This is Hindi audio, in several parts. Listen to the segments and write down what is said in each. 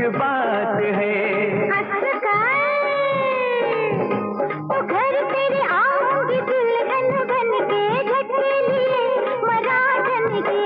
एक बात है तो घर तेरे आओगी दुल्हन बन के, झट के लिए मराठन के।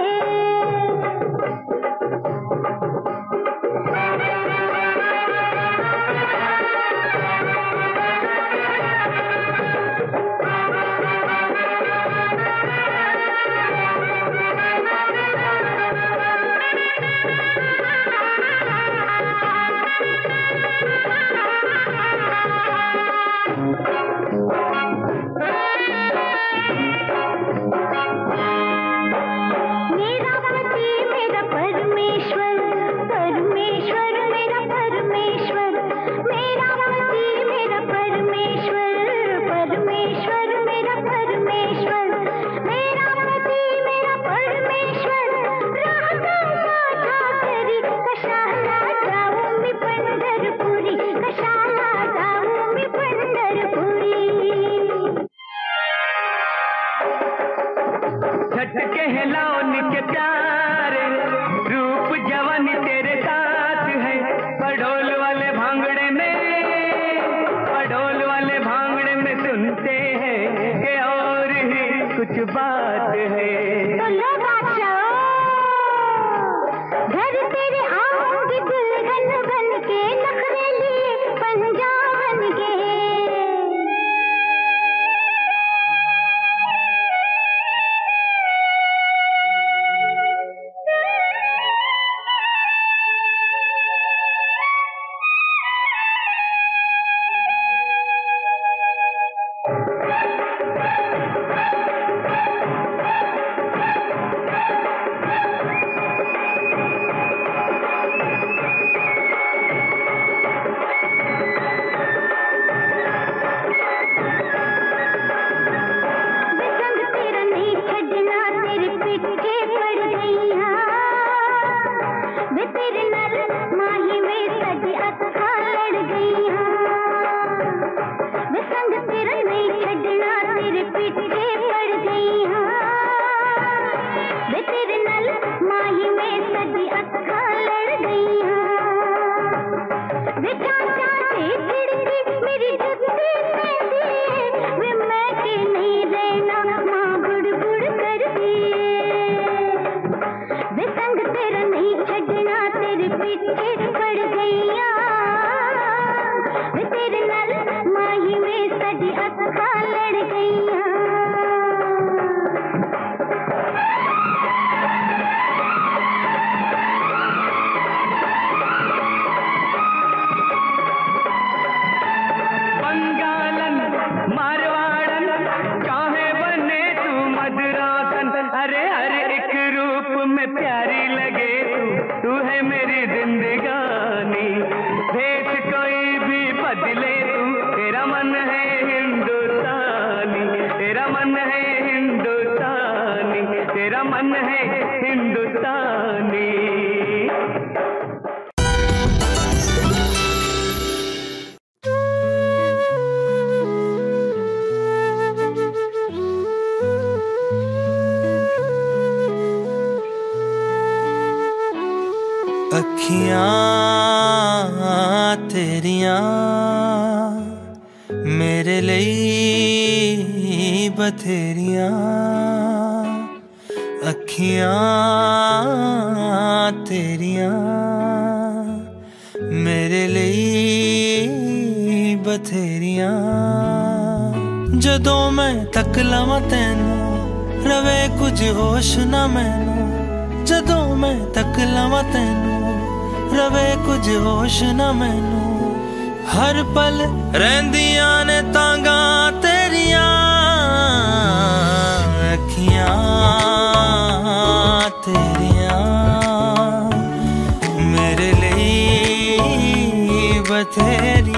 तेरी